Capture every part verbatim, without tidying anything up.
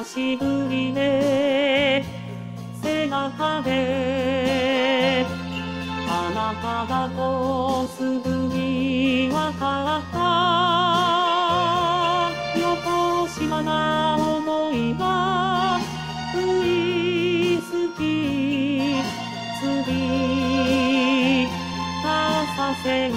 久しぶりね。背中であなたがこうすぐにわかった。よこしまな思いが降りすぎ継ぎ足させる。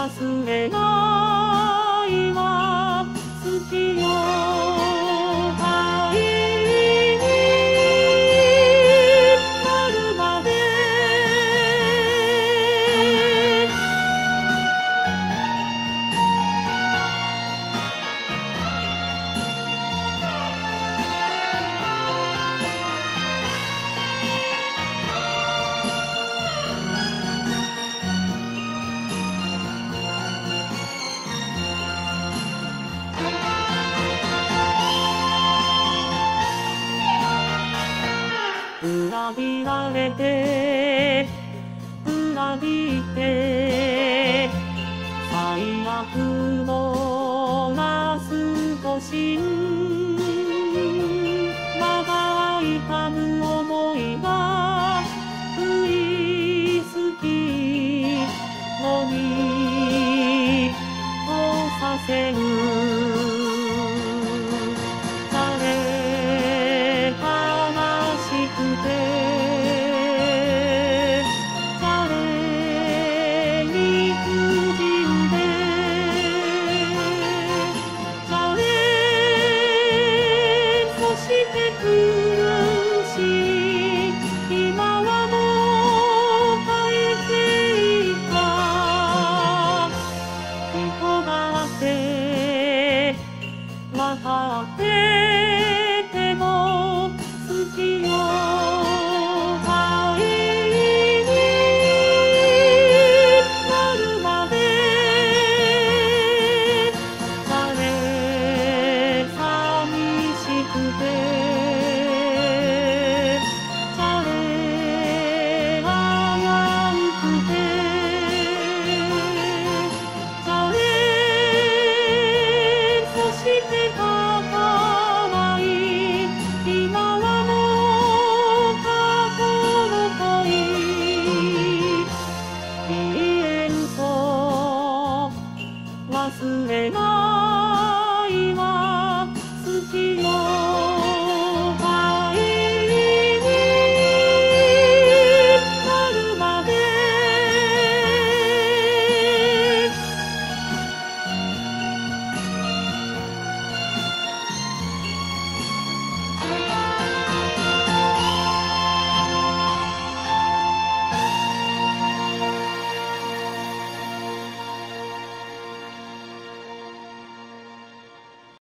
忘れないわ、好きよ。裏切られて、裏切って、最悪のラストシーン。まだ痛む思いが、不意好きのに、こうさせる。